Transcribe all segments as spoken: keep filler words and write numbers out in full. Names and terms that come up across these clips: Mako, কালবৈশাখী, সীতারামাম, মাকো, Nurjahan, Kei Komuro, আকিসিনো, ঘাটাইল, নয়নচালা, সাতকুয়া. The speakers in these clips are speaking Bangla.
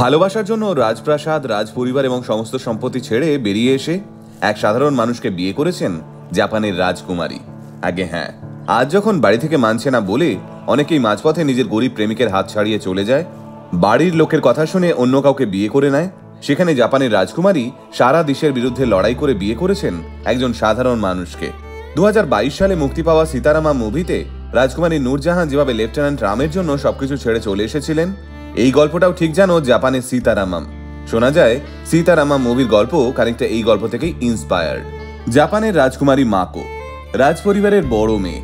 ভালোবাসার জন্য রাজপ্রাসাদ, রাজপরিবার এবং সমস্ত সম্পত্তি ছেড়ে বেরিয়ে এসে এক সাধারণ মানুষকে বিয়ে করেছেন জাপানের রাজকুমারী। আগে হ্যাঁ, আজ যখন বাড়ি থেকে মানছে না বলে অনেকেই মাঝপথে নিজের গরিব প্রেমিকের হাত ছাড়িয়ে চলে যায়, বাড়ির লোকের কথা শুনে অন্য কাউকে বিয়ে করে নেয়, সেখানে জাপানের রাজকুমারী সারা দেশের বিরুদ্ধে লড়াই করে বিয়ে করেছেন একজন সাধারণ মানুষকে। দু হাজার বাইশ সালে মুক্তি পাওয়া সীতারামাম মুভিতে রাজকুমারী নূরজাহান যেভাবে লেফটেন্যান্ট রামের জন্য সবকিছু ছেড়ে চলে এসেছিলেন, এই গল্পটাও ঠিক যেন জাপানের সীতারামাম। শোনা যায় সীতারামাম মুভির গল্প খানিকটা এই গল্প থেকেই ইন্সপায়ার্ড। জাপানের রাজকুমারী মাকো রাজপরিবারের বড় মেয়ে,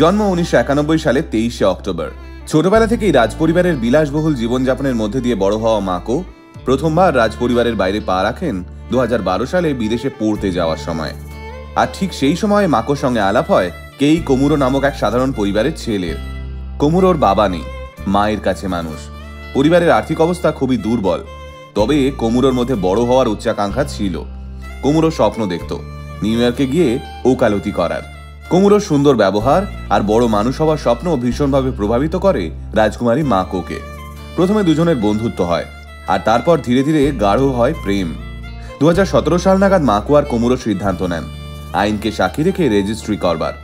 জন্ম উনিশশো একানব্বই সালে তেইশে অক্টোবর। ছোটবেলা থেকেই রাজপরিবারের বিলাসবহুল জীবনযাপনের মধ্যে দিয়ে বড় হওয়া মাকো প্রথমবার রাজপরিবারের বাইরে পা রাখেন দু হাজার বারো সালে বিদেশে পড়তে যাওয়ার সময়। আর ঠিক সেই সময় মাকোর সঙ্গে আলাপ হয় কেই কোমুরো নামক এক সাধারণ পরিবারের ছেলের। কোমুরোর বাবা নেই, মায়ের কাছে মানুষ। পরিবারের আর্থিক অবস্থা খুবই দুর্বল, তবে কোমুরোর মধ্যে বড় হওয়ার উচ্চাকাঙ্ক্ষা ছিল। কোমুরো স্বপ্ন দেখত নিউ ইয়র্কে গিয়ে ওকালতি করার। কোমুরোর সুন্দর ব্যবহার আর বড় মানুষ হওয়ার স্বপ্ন ভীষণভাবে প্রভাবিত করে রাজকুমারী মাকোকে। প্রথমে দুজনের বন্ধুত্ব হয়, আর তারপর ধীরে ধীরে গাঢ় হয় প্রেম। দু হাজার সতেরো সাল নাগাদ মাকো আর কোমুরো সিদ্ধান্ত নেন আইনকে সাক্ষী রেখে রেজিস্ট্রি করবার,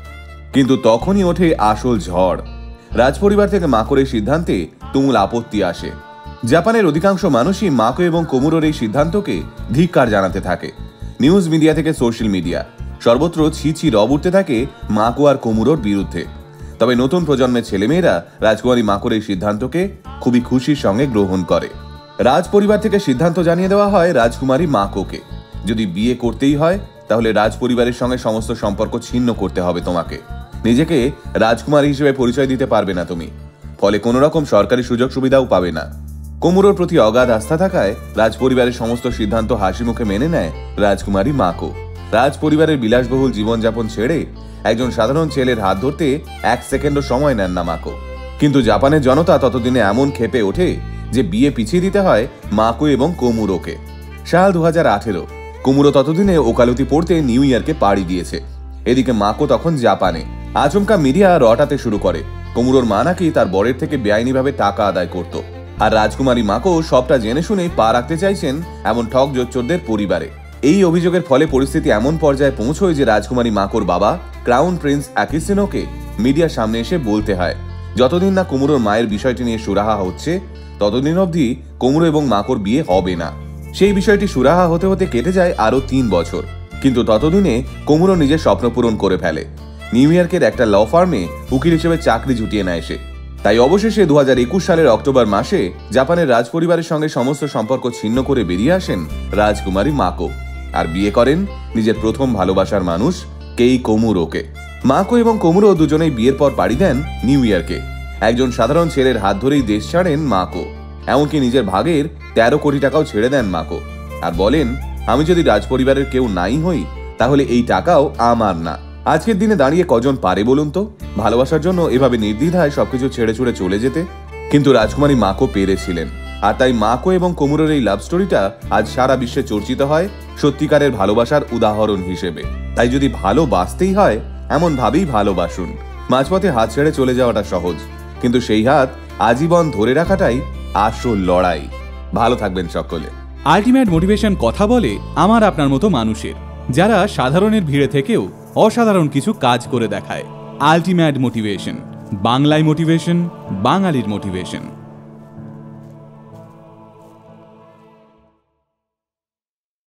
কিন্তু তখনই ওঠে আসল ঝড়। রাজপরিবার থেকে মাকোর এই সিদ্ধান্তে তুমুল আপত্তি আসে। জাপানের অধিকাংশ মানুষই মাকো এবং কোমুরোর এই সিদ্ধান্তকে ধিক্কার জানাতে থাকে। নিউজ মিডিয়া থেকে সোশ্যাল মিডিয়া সর্বত্র ছি ছি রব উঠতে থাকে মাকো আর কোমুরোর বিরুদ্ধে। তবে নতুন প্রজন্মের ছেলেমেয়েরা রাজকুমারী মাকোর এই সিদ্ধান্তকে খুবই খুশির সঙ্গে গ্রহণ করে। রাজপরিবার থেকে সিদ্ধান্ত জানিয়ে দেওয়া হয় রাজকুমারী মাকোকে, যদি বিয়ে করতেই হয় তাহলে রাজপরিবারের সঙ্গে সমস্ত সম্পর্ক ছিন্ন করতে হবে তোমাকে। নিজেকে রাজকুমারী হিসেবে পরিচয় দিতে পারবে না তুমি, ফলে কোনো রকম সরকারি সুযোগ সুবিধাও পাবে না। কোমুরোর প্রতি অগাধ আস্থা থাকায় রাজপরিবারের সমস্ত সিদ্ধান্ত হাসি মুখে মেনে নেয় রাজকুমারী মাকো। রাজপরিবারের বিলাসবহুল জীবনযাপন ছেড়ে একজন সাধারণ ছেলের হাত ধরতে এক সেকেন্ডও সময় নেন না মাকো। কিন্তু জাপানের জনতা ততদিনে এমন খেপে ওঠে যে বিয়ে পিছিয়ে দিতে হয় মাকো এবং কোমুরোকে। সাল দু হাজার আঠেরো কোমুরো ততদিনে ওকালতি পড়তে নিউ ইয়র্কে পাড়ি দিয়েছে। এদিকে মাকো তখন জাপানে। আচমকা মিডিয়া রটাতে শুরু করে কোমুরোর মা নাকি তার বরের থেকে বেআইনিভাবে টাকা আদায় করত, আর রাজকুমারী মাকো সবটা জেনে শুনেই পা রাখতে চাইছেন এমন ঠক জোচ্চোরদের পরিবারে। এই অভিযোগের ফলে পরিস্থিতি এমন পর্যায়ে পৌঁছয় যে রাজকুমারী মাকোর বাবা ক্রাউন প্রিন্স আকিসিনোকে মিডিয়ার সামনে এসে বলতে হয় যতদিন না কোমুরোর মায়ের বিষয়টি নিয়ে সুরাহা হচ্ছে ততদিন অবধি কোমুরো এবং মাকোর বিয়ে হবে না। সেই বিষয়টি সুরাহা হতে হতে কেটে যায় আরও তিন বছর, কিন্তু ততদিনে কোমুরো নিজের স্বপ্ন পূরণ করে ফেলে। নিউ ইয়র্কের একটা ল ফার্মে উকিল হিসেবে চাকরি জুটিয়ে নেয় সে। তাই অবশেষে দু হাজার একুশ সালের অক্টোবর মাসে জাপানের রাজপরিবারের সঙ্গে সমস্ত সম্পর্ক ছিন্ন করে বেরিয়ে আসেন রাজকুমারী মাকো, আর বিয়ে করেন নিজের প্রথম ভালোবাসার মানুষ কেই কোমুরোকে। মাকো এবং কোমুরো দুজনেই বিয়ের পর পাড়ি দেন নিউ ইয়র্কে। একজন সাধারণ ছেলের হাত ধরেই দেশ ছাড়েন মাকো, এমনকি নিজের ভাগের তেরো কোটি টাকাও ছেড়ে দেন মাকো, আর বলেন আমি যদি রাজপরিবারের কেউ নাই হই তাহলে এই টাকাও আমার না। আজকের দিনে দাঁড়িয়ে কজন পারে বলুন তো ভালোবাসার জন্য এভাবে নির্দ্বিধায় সবকিছু ছেড়ে ছুড়ে চলে যেতে? কিন্তু রাজকুমারী মাকো পেরেছিলেন, আর তাই মাকো এবং কোমুরোর এই লাভ স্টোরিটা আজ সারা বিশ্বে চর্চিত হয় সত্যিকারের ভালোবাসার উদাহরণ হিসেবে। তাই যদি ভালোবাসতেই হয় এমন ভাবেই ভালোবাসুন। মাঝপথে হাত ছেড়ে চলে যাওয়াটা সহজ, কিন্তু সেই হাত আজীবন ধরে রাখাটাই আসল লড়াই। ভালো থাকবেন সকলে। আল্টিমেট মোটিভেশন কথা বলে আমার আপনার মতো মানুষের, যারা সাধারণের ভিড়ে থেকেও অসাধারণ কিছু কাজ করে দেখায়। আল্টিমেট মোটিভেশন, বাংলায় মোটিভেশন, বাঙালির মোটিভেশন।